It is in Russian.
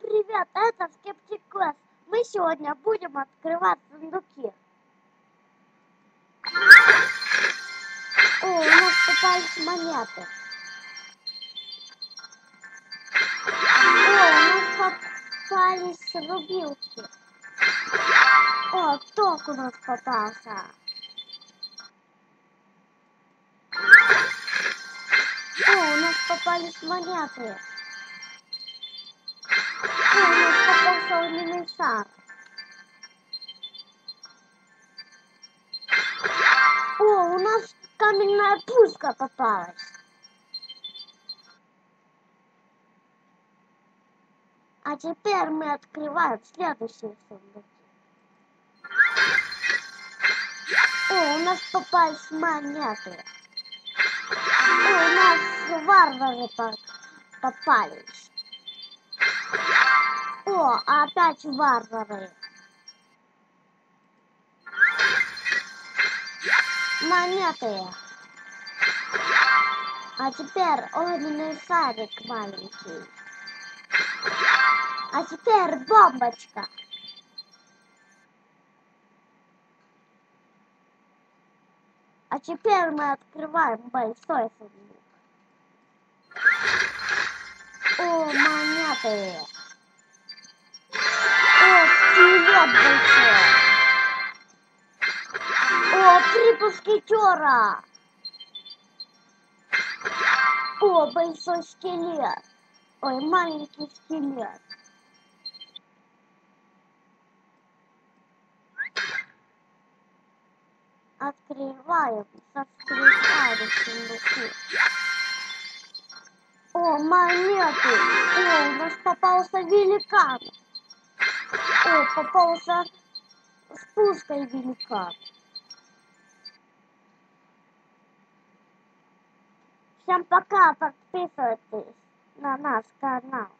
Всем привет, это Skeptic Quest. Мы сегодня будем открывать сундуки. О, у нас попались монеты. О, у нас попались рубилки. О, ток у нас попался. О, у нас попались монеты. О, у нас попался огненный шар. О, у нас каменная пушка попалась. А теперь мы открываем следующие сундуки. О, у нас попались монеты. О, у нас варвары попались. О, опять варвары. Монеты. А теперь огненный шарик маленький. А теперь бомбочка. А теперь мы открываем большой сундук. О, монеты. О, скелет большой. О, 3 пускетера. О, большой скелет. Ой, маленький скелет. Открываем, раскрываем сундуки. О, монеты. О, у нас попался великан. О, попался с пушкой великан. Всем пока, подписывайтесь на наш канал.